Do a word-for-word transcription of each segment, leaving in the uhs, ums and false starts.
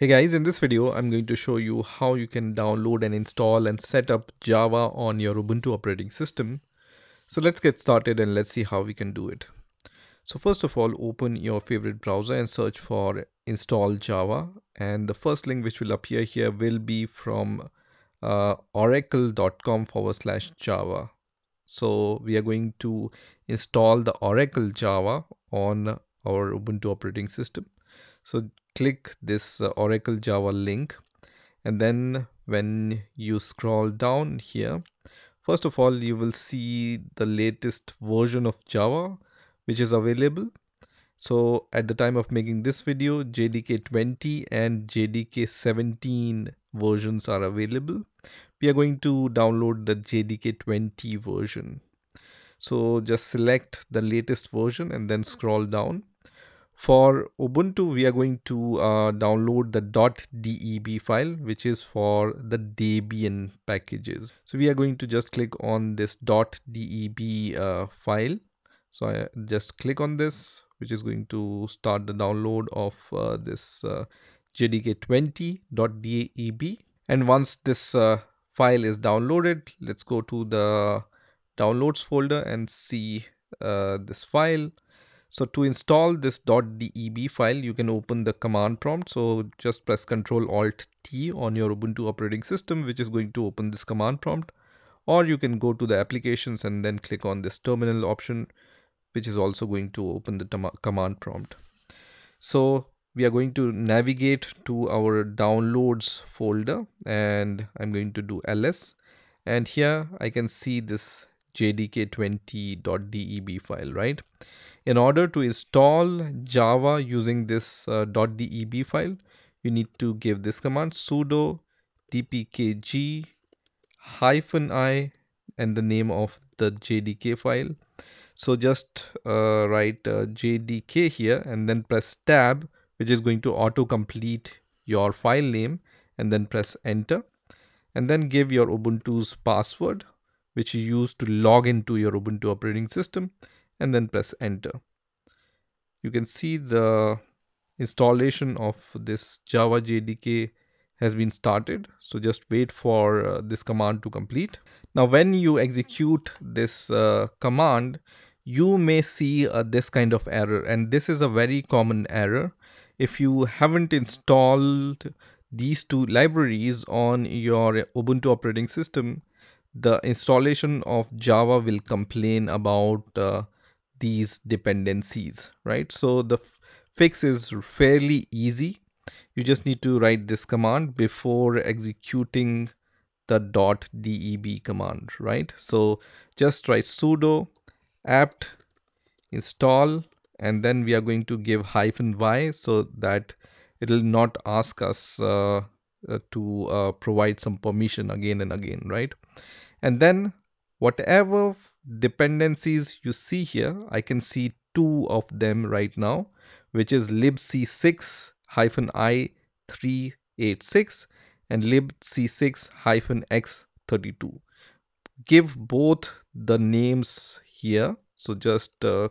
Hey guys, in this video, I'm going to show you how you can download and install and set up Java on your Ubuntu operating system. So let's get started and let's see how we can do it. So first of all, open your favorite browser and search for install Java. And the first link which will appear here will be from uh, oracle.com forward slash Java. So we are going to install the Oracle Java on our Ubuntu operating system. So click this Oracle Java link, and then when you scroll down here, first of all, you will see the latest version of Java which is available. So at the time of making this video, J D K twenty and J D K seventeen versions are available. We are going to download the J D K twenty version. So just select the latest version and then scroll down. For Ubuntu, we are going to uh, download the .deb file, which is for the Debian packages. So we are going to just click on this .deb uh, file. So I just click on this, which is going to start the download of uh, this uh, J D K twenty dot deb. And once this uh, file is downloaded, let's go to the downloads folder and see uh, this file. So to install this .deb file, you can open the command prompt. So just press control alt T on your Ubuntu operating system, which is going to open this command prompt. Or you can go to the applications and then click on this terminal option, which is also going to open the command prompt. So we are going to navigate to our downloads folder, and I'm going to do L S. And here I can see this J D K twenty dot deb file, right? In order to install Java using this uh, .deb file, you need to give this command sudo dpkg hyphen i and the name of the J D K file. So just uh, write uh, J D K here and then press tab, which is going to auto complete your file name, and then press enter, and then give your Ubuntu's password, which you use to log into your Ubuntu operating system, and then press enter. You can see the installation of this Java J D K has been started. So just wait for uh, this command to complete. Now, when you execute this uh, command, you may see uh, this kind of error, and this is a very common error. If you haven't installed these two libraries on your Ubuntu operating system, the installation of Java will complain about uh, these dependencies, right? So the fix is fairly easy. You just need to write this command before executing the .deb command, right? So just write sudo apt install, and then we are going to give hyphen y so that it will not ask us uh, uh, to uh, provide some permission again and again, right? And then whatever dependencies you see here, I can see two of them right now, which is libc six dash i three eight six and libc six dash x thirty-two. Give both the names here. So just uh,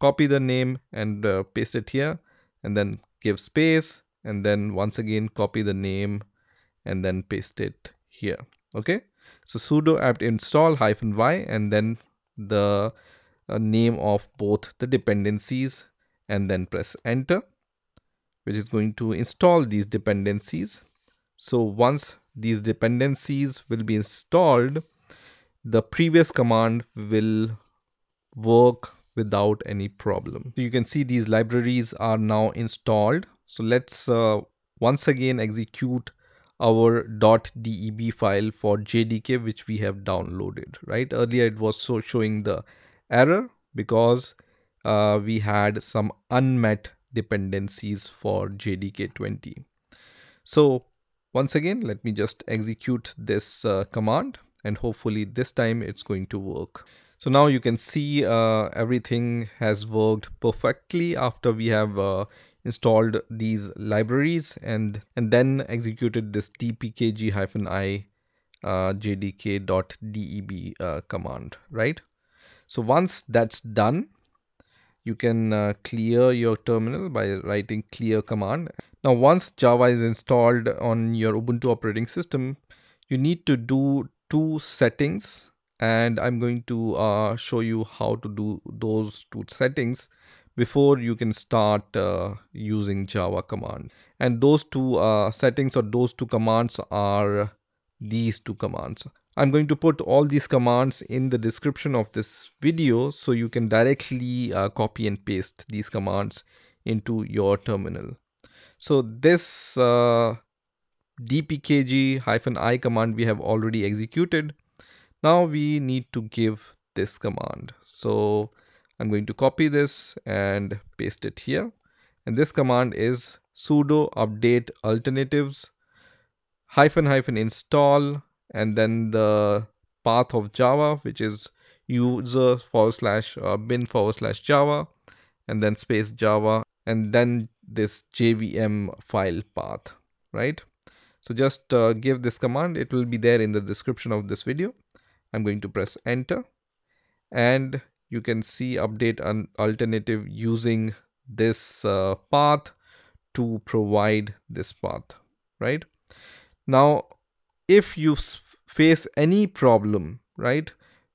copy the name and uh, paste it here, and then give space, and then once again copy the name and then paste it here. Okay. So sudo apt install hyphen y and then the uh, name of both the dependencies, and then press enter, which is going to install these dependencies. So once these dependencies will be installed, the previous command will work without any problem. So you can see these libraries are now installed. So let's uh, once again execute our .deb file for J D K, which we have downloaded, right? Earlier it was so showing the error because uh, we had some unmet dependencies for J D K twenty. So once again, let me just execute this uh, command, and hopefully this time it's going to work. So now you can see uh, everything has worked perfectly after we have uh, installed these libraries and and then executed this dpkg-i uh, jdk.deb uh, command, right? So once that's done, you can uh, clear your terminal by writing clear command. Now, once Java is installed on your Ubuntu operating system, you need to do two settings, and I'm going to uh, show you how to do those two settings before you can start uh, using Java command. And those two uh, settings or those two commands are these two commands. I'm going to put all these commands in the description of this video so you can directly uh, copy and paste these commands into your terminal. So this uh, dpkg-i command we have already executed. Now we need to give this command. So I'm going to copy this and paste it here. And this command is sudo update alternatives hyphen hyphen install and then the path of Java, which is user forward slash uh, bin forward slash Java, and then space Java, and then this J V M file path, right? So just uh, give this command. It will be there in the description of this video. I'm going to press enter, and you can see update an alternative using this uh, path to provide this path, right? Now, if you face any problem, right?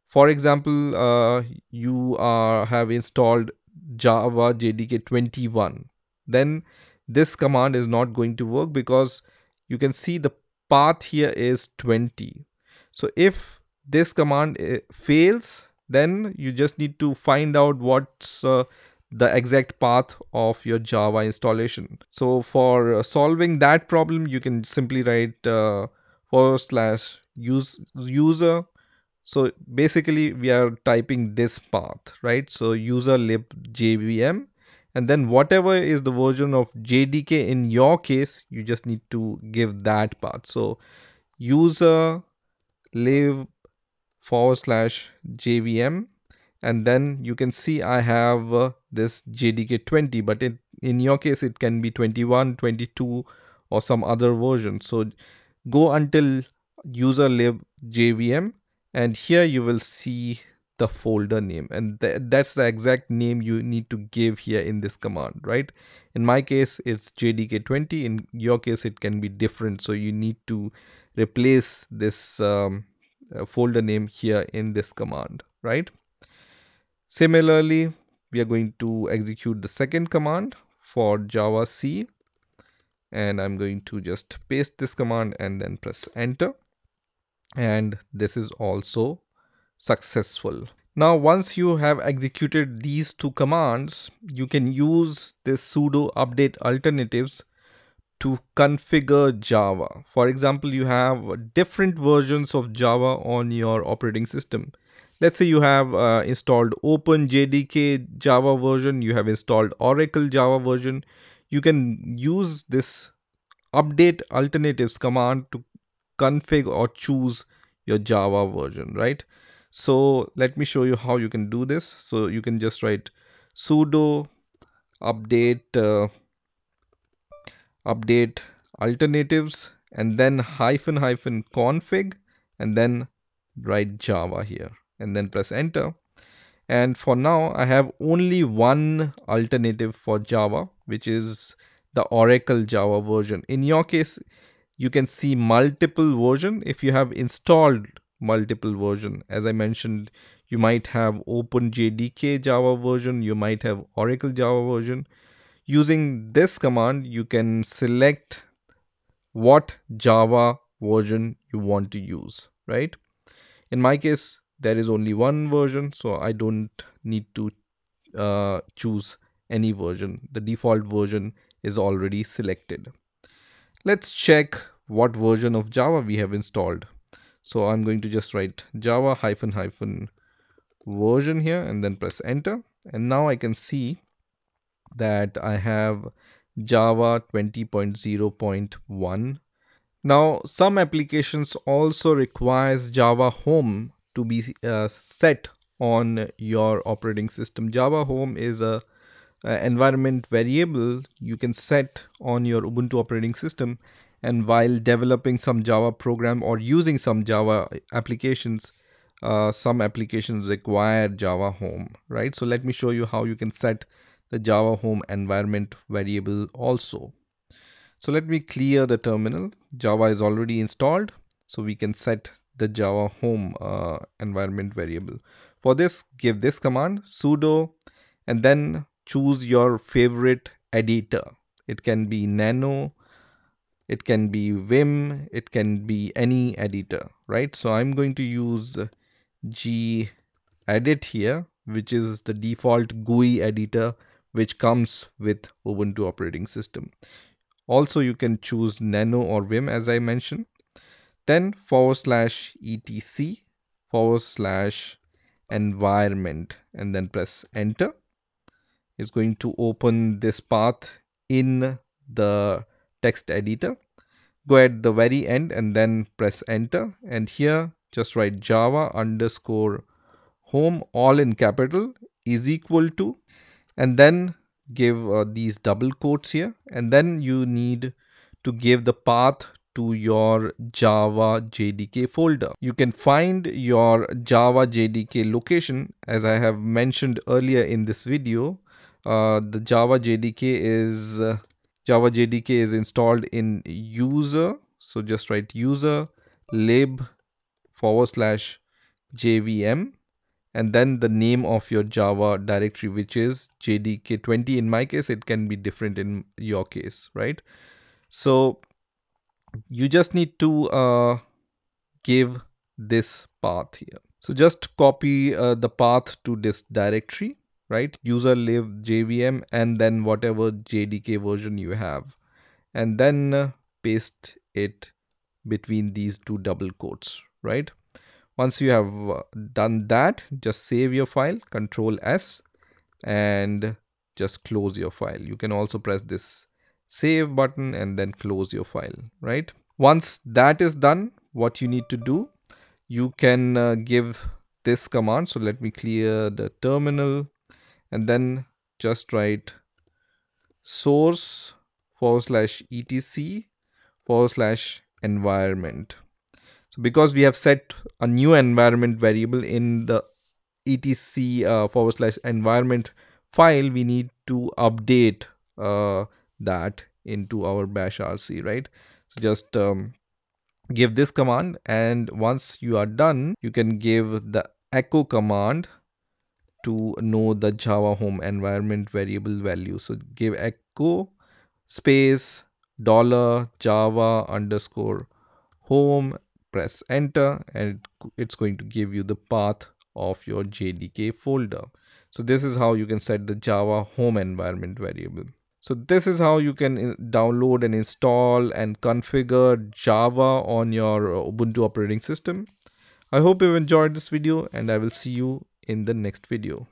For example, uh, you are have installed Java J D K twenty-one, then this command is not going to work because you can see the path here is twenty. So if this command fails, then you just need to find out what's uh, the exact path of your Java installation. So for solving that problem, you can simply write uh, forward slash use user. So basically we are typing this path, right? So user lib J V M, and then whatever is the version of J D K in your case, you just need to give that path. So user lib forward slash J V M, and then you can see I have uh, this J D K twenty, but it, in your case it can be twenty-one, twenty-two or some other version. So go until user lib J V M, and here you will see the folder name, and th that's the exact name you need to give here in this command, right? In my case it's J D K twenty, in your case it can be different, so you need to replace this um, Uh, folder name here in this command, right? Similarly, we are going to execute the second command for Java C, and I'm going to just paste this command and then press enter, and this is also successful. Now once you have executed these two commands, you can use this sudo update alternatives to configure Java. For example, you have different versions of Java on your operating system. Let's say you have uh, installed OpenJDK Java version, you have installed Oracle Java version. You can use this update alternatives command to configure or choose your Java version, right? So let me show you how you can do this. So you can just write sudo update uh, update alternatives and then hyphen hyphen config, and then write Java here and then press enter. And for now I have only one alternative for Java, which is the Oracle Java version. In your case you can see multiple version if you have installed multiple version. As I mentioned, you might have OpenJDK Java version, you might have Oracle Java version. Using this command, you can select what Java version you want to use, right? In my case, there is only one version, so I don't need to uh, choose any version. The default version is already selected. Let's check what version of Java we have installed. So I'm going to just write Java hyphen hyphen version here and then press enter. And now I can see that I have Java twenty point zero point one. Now some applications also requires Java Home to be uh, set on your operating system. Java Home is a, a environment variable you can set on your Ubuntu operating system, and while developing some Java program or using some Java applications, uh, some applications require Java home, right? So let me show you how you can set the Java home environment variable also. So let me clear the terminal. Java is already installed, so we can set the Java home uh, environment variable. For this, give this command sudo and then choose your favorite editor. It can be Nano, it can be Vim, it can be any editor, right? So I'm going to use gedit here, which is the default G U I editor which comes with Ubuntu operating system. Also, you can choose Nano or Vim as I mentioned. Then forward slash etc forward slash environment and then press enter. It's going to open this path in the text editor. Go at the very end and then press enter, and here just write Java underscore home all in capital is equal to, and then give uh, these double quotes here, and then you need to give the path to your Java J D K folder. You can find your Java J D K location. As I have mentioned earlier in this video, uh, the Java J D K is uh, Java J D K is installed in user. So just write user lib forward slash jvm and then the name of your Java directory, which is J D K twenty in my case. It can be different in your case, right? So you just need to uh, give this path here. So just copy uh, the path to this directory, right? User lib jvm and then whatever J D K version you have, and then uh, paste it between these two double quotes, right? Once you have done that, just save your file, control S, and just close your file. You can also press this save button and then close your file, right? Once that is done, what you need to do, you can uh, give this command. So let me clear the terminal and then just write source forward slash etc forward slash environment. So because we have set a new environment variable in the etc uh, forward slash environment file, we need to update uh, that into our bash R C, right? So just um, give this command, and once you are done, you can give the echo command to know the Java home environment variable value. So give echo space dollar Java underscore home, press enter, and it's going to give you the path of your J D K folder. So this is how you can set the Java home environment variable. So this is how you can download and install and configure Java on your Ubuntu operating system. I hope you've enjoyed this video, and I will see you in the next video.